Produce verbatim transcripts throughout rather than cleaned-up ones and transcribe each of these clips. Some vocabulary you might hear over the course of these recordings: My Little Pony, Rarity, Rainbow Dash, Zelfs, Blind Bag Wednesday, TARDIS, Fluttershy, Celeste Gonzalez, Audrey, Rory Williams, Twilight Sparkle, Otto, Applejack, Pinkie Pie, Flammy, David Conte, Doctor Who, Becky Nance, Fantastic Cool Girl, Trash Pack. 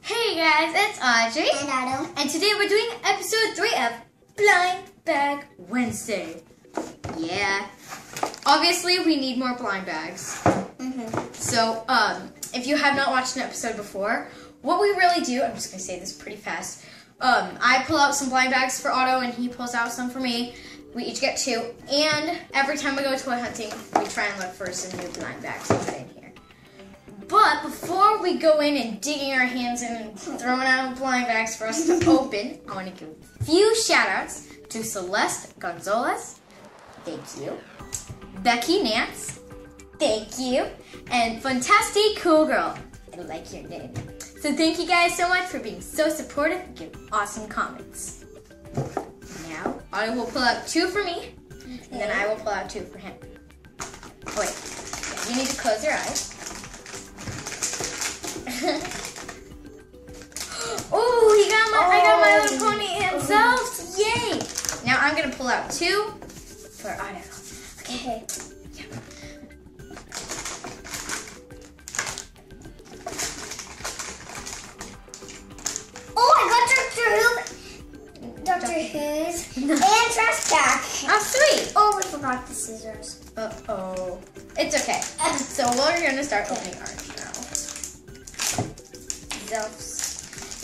Hey guys, it's Audrey and Otto, and today we're doing episode three of Blind Bag Wednesday. Yeah, obviously we need more blind bags. Mm-hmm. So, um, if you have not watched an episode before, what we really do, I'm just gonna say this pretty fast. Um, I pull out some blind bags for Otto, and he pulls out some for me. We each get two, and every time we go toy hunting, we try and look for some new blind bags to put in here. But before we go in and digging our hands in and throwing out blind bags for us to open, I want to give a few shout outs to Celeste Gonzalez, thank you, Becky Nance, thank you, and Fantastic Cool Girl, I like your name. So thank you guys so much for being so supportive and giving awesome comments. Now, I will pull out two for me, okay. And then I will pull out two for him. Oh, wait, yeah, you need to close your eyes. Oh, he got my, oh. I got My Little Pony and Zelfs, yay! Now I'm gonna pull out two for Otto. Okay. Okay. And Trash Pack. Oh, sweet. Oh, we forgot the scissors. Uh-oh. It's okay. So we're going to start opening ours now. Zelfs.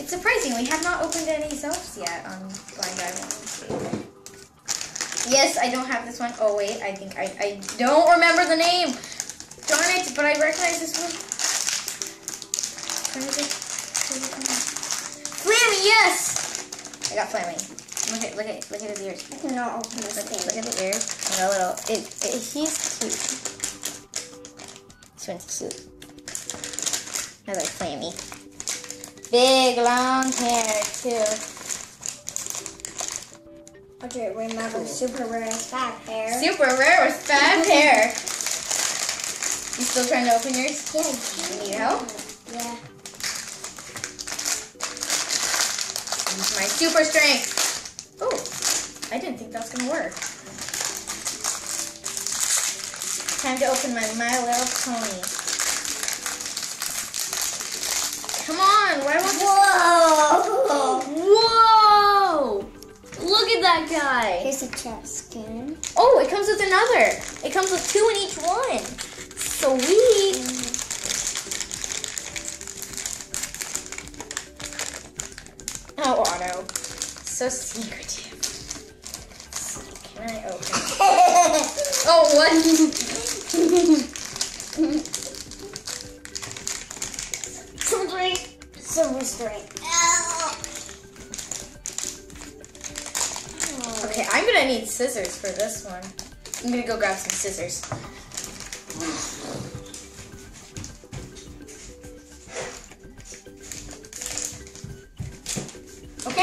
It's surprising. We have not opened any Zelfs yet on Blind Bag Wednesday. Yes, I don't have this one. Oh, wait. I think I, I don't remember the name. Darn it, but I recognize this one. Where is it? Where is it? Flammy, yes. I got Flammy. Look at, look at, look at his ears. I cannot open this look, thing. Look at the ears. And a little, it, it, he's cute. This one's cute. Another Flammy. Big, long hair, too. Okay, remember cool. Super rare fat hair. Super rare with fat hair. You still trying to open yours? Yeah. You need help? Yeah. Use my super strength. Oh, I didn't think that was going to work. Time to open my My Little Pony. Come on, why won't this... Whoa! Whoa! Look at that guy! Here's a trash skin. Oh, it comes with another. It comes with two in each one. Sweet! Mm-hmm. Oh, Otto. So secretive. Can I open it? Oh, what? Silvery. Silver string. Okay, I'm gonna need scissors for this one. I'm gonna go grab some scissors.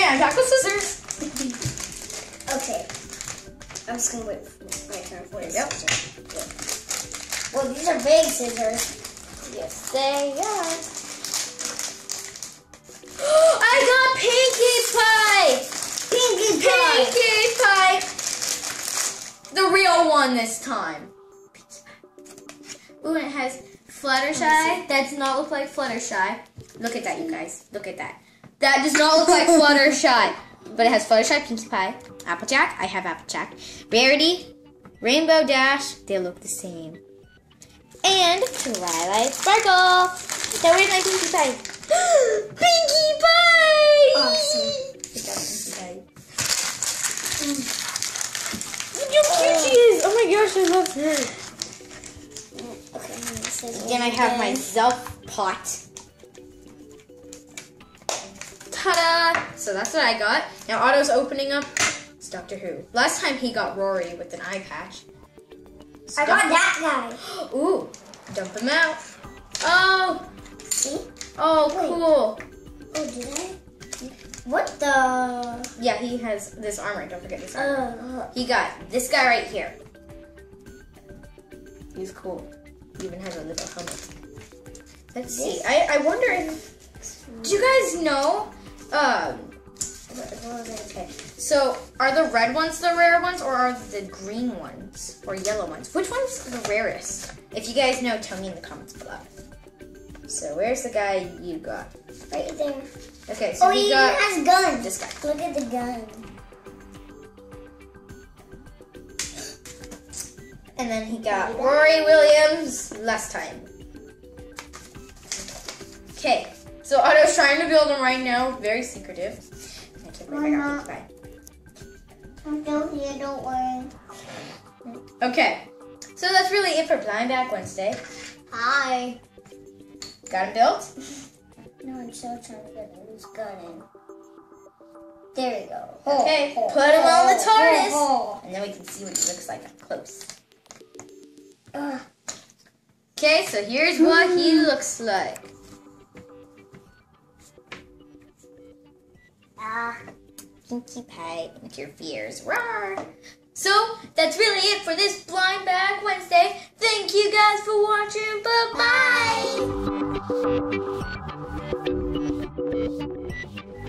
I got the scissors. Okay. I'm just gonna wait for my turn for you. Yep. Well, these are big scissors. Yes, they are. I got Pinkie Pie! Pinkie Pie! Pinkie Pie! The real one this time. Ooh, and it has Fluttershy. That does not look like Fluttershy. Look at that, you guys. Look at that. That does not look like Fluttershy, but it has Fluttershy, Pinkie Pie, Applejack. I have Applejack. Rarity, Rainbow Dash. They look the same. And Twilight Sparkle. Now where's my Pinkie Pie? Pinkie Pie! Awesome. Good job, Pinkie Pie. Mm. Look how cute she is! Oh my gosh, I love her. Okay, this is again, I have my Zelf pot. So that's what I got. Now Otto's opening up. It's Doctor Who. Last time he got Rory with an eye patch. Stop. I got that guy. Ooh, dump him out. Oh. See? Oh, wait. Cool. Oh, did I? What the? Yeah, he has this armor. Don't forget this armor. Uh, he got this guy right here. He's cool. He even has a little helmet. Let's this? see. I, I wonder if... Do you guys know... Um, okay. So, are the red ones the rare ones, or are the green ones, or yellow ones? Which one's the rarest? If you guys know, tell me in the comments below. So where's the guy you got? Right there. Okay, so oh, he, he got even has guns. This guy. Look at the gun. And then he got Rory Williams last time. Okay, so Otto's trying to build him right now. Very secretive. I can't believe I got Pinkie Pie. I'm still here, don't worry. Okay, so that's really it for Blind Bag Wednesday. Hi. Got him built? No, I'm still trying to get his gun in. There we go. Oh, okay, oh, put him oh, on the TARDIS. Oh, oh. And then we can see what he looks like up close. Ugh. Okay, so here's what mm-hmm. he looks like. Ah, Pinkie Pie, make your fears roar. So, that's really it for this Blind Bag Wednesday. Thank you guys for watching. Bye-bye. Bye.